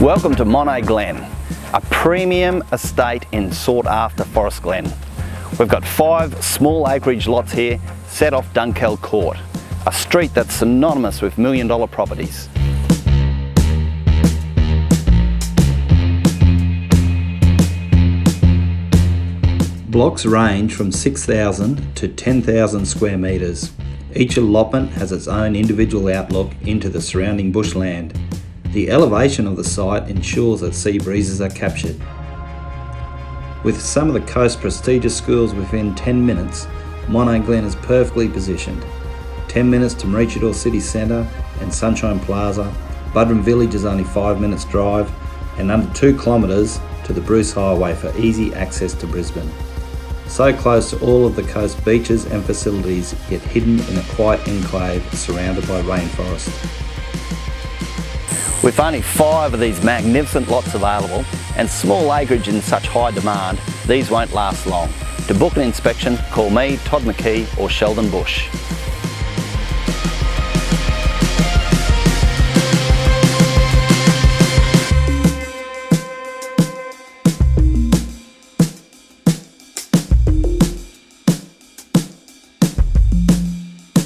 Welcome to Monet Glen, a premium estate in sought-after Forest Glen. We've got 5 small acreage lots here, set off Dunkell Court, a street that's synonymous with million-dollar properties. Blocks range from 6,000 to 10,000 square metres. Each allotment has its own individual outlook into the surrounding bushland. The elevation of the site ensures that sea breezes are captured. With some of the coast's prestigious schools within 10 minutes, Monet Glen is perfectly positioned. 10 minutes to Maroochydore city centre and Sunshine Plaza, Buderim village is only 5 minutes drive, and under 2 kilometres to the Bruce Highway for easy access to Brisbane. So close to all of the coast beaches and facilities, yet hidden in a quiet enclave surrounded by rainforest. With only 5 of these magnificent lots available and small acreage in such high demand, these won't last long. To book an inspection, call me, Todd McKee, or Sheldon Bush.